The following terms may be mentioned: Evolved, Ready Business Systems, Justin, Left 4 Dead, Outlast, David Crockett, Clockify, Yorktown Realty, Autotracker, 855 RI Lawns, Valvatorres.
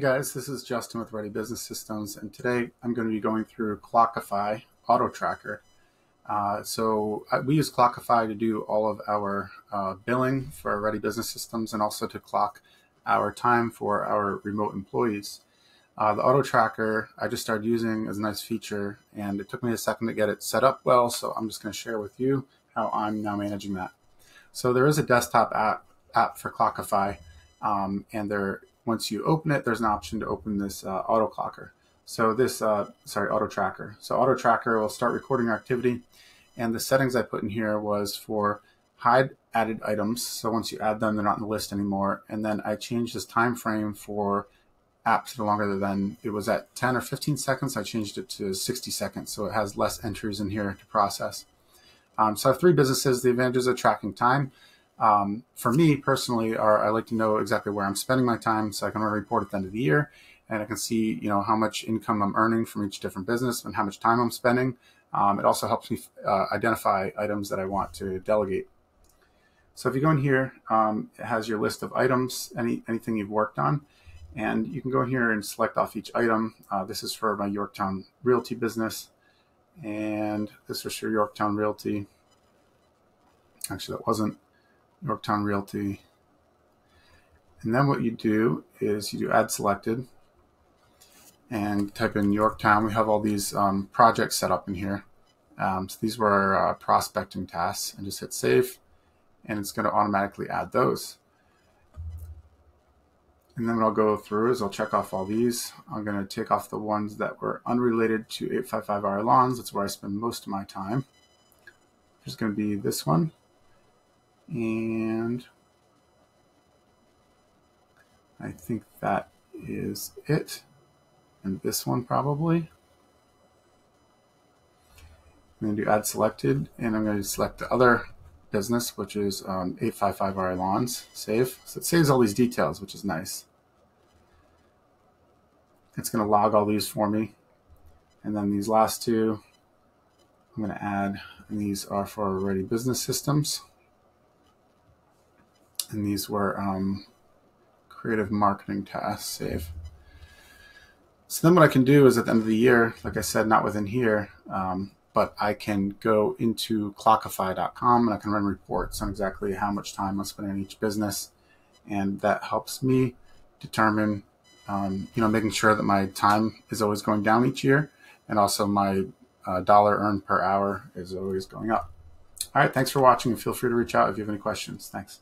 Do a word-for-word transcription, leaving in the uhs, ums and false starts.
Hey guys, this is Justin with Ready Business Systems, and today I'm going to be going through Clockify Auto Tracker. Uh, so I, we use Clockify to do all of our uh, billing for Ready Business Systems and also to clock our time for our remote employees. Uh, the Auto Tracker I just started using as a nice feature, and it took me a second to get it set up well, so I'm just going to share with you how I'm now managing that. So there is a desktop app, app for Clockify, um, and there Once you open it, there's an option to open this uh, auto clocker. So this, uh, sorry, auto tracker. So auto tracker will start recording our activity. And the settings I put in here was for hide added items. So once you add them, they're not in the list anymore. And then I changed this time frame for apps no longer than it was at ten or fifteen seconds. I changed it to sixty seconds. So it has less entries in here to process. Um, so I have three businesses. The advantages of tracking time. Um, for me personally, are I like to know exactly where I'm spending my time, so I can report at the end of the year, and I can see, you know, how much income I'm earning from each different business and how much time I'm spending. Um, it also helps me uh, identify items that I want to delegate. So if you go in here, um, it has your list of items, any anything you've worked on, and you can go in here and select off each item. Uh, this is for my Yorktown Realty business, and this was for Yorktown Realty. Actually, that wasn't Yorktown Realty. And then what you do is you do add selected and type in Yorktown. We have all these um, projects set up in here. Um, so these were our uh, prospecting tasks, and just hit save, and it's going to automatically add those. And then what I'll go through is I'll check off all these. I'm going to take off the ones that were unrelated to eight five five R I Lawns. That's where I spend most of my time. There's going to be this one. And I think that is it. And this one probably. I'm going to do add selected, and I'm going to select the other business, which is um, eight five five R I Lawns. Save. So it saves all these details, which is nice. It's going to log all these for me. And then these last two I'm going to add, and these are for Ready Business Systems. And these were um, creative marketing tasks, save. So then what I can do is at the end of the year, like I said, not within here, um, but I can go into clockify dot com and I can run reports on exactly how much time I'm spending on each business. And that helps me determine, um, you know, making sure that my time is always going down each year. And also my uh, dollar earned per hour is always going up. All right, thanks for watching, and feel free to reach out if you have any questions. Thanks.